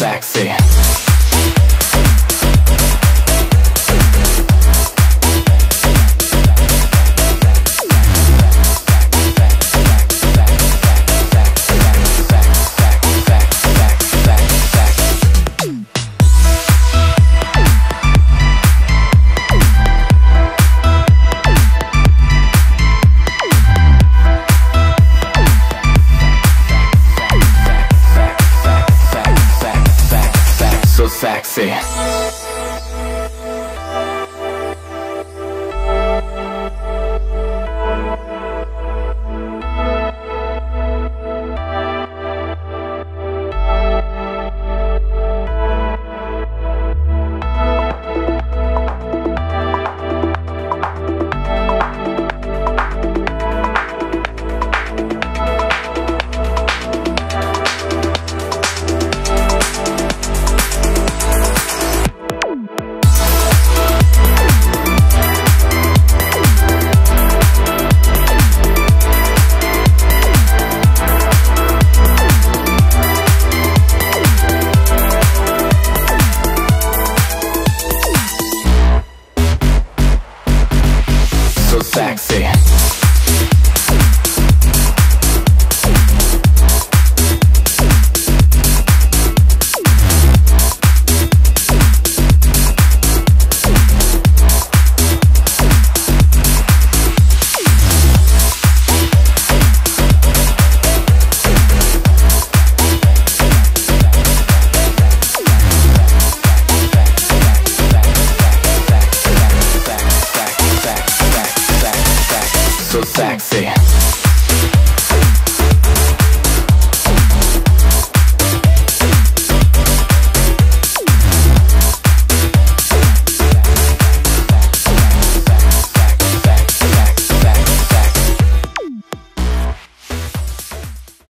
sexy. Sexy. Sexy. So sexy.